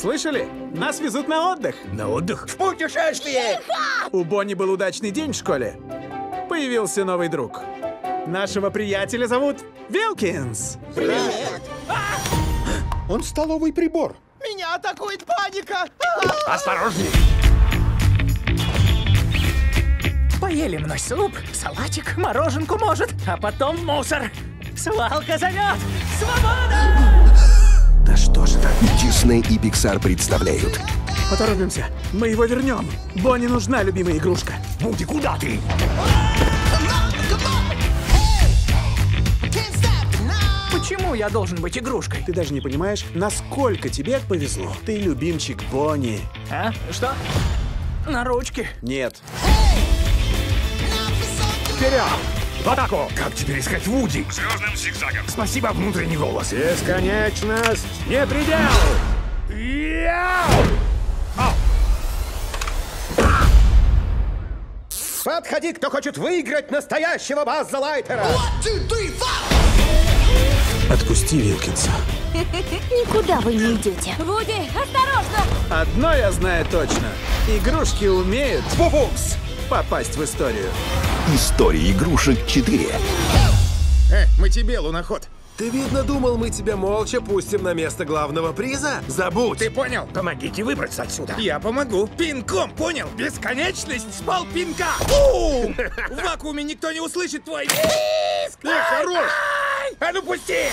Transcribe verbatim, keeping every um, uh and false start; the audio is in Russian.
Слышали? Нас везут на отдых. На отдых? В путешествие! У Бонни был удачный день в школе. Появился новый друг. Нашего приятеля зовут Вилкинс. Привет! Он столовый прибор. Меня атакует паника! Осторожней! Поели мной суп, салатик, мороженку, может, а потом мусор. Свалка зовет! Свобода! Да что же так? Дисней и Пиксар представляют. Поторопимся, мы его вернем. Бонни нужна любимая игрушка. Вуди, куда ты? Почему я должен быть игрушкой? Ты даже не понимаешь, насколько тебе повезло. Ты любимчик Бонни. А? Что? На ручке? Нет. Вперед! В атаку! Как теперь искать Вуди? Звездным зигзагом. Спасибо, внутренний голос. Бесконечность не предел! Подходи, кто хочет выиграть настоящего Баззлайтера! Отпусти Вилкинса. Никуда вы не идете. Вуди, осторожно! Одно я знаю точно. Игрушки умеют Фубукс попасть в историю. Истории игрушек четыре. Э, мы тебе, луноход. Ты, видно, думал, мы тебя молча пустим на место главного приза? Забудь! Ты понял? Помогите выбраться отсюда. Я помогу. Пинком, понял? Бесконечность с полпинка. Бум! В вакууме никто не услышит твой писк! Ты хорош! А ну пусти!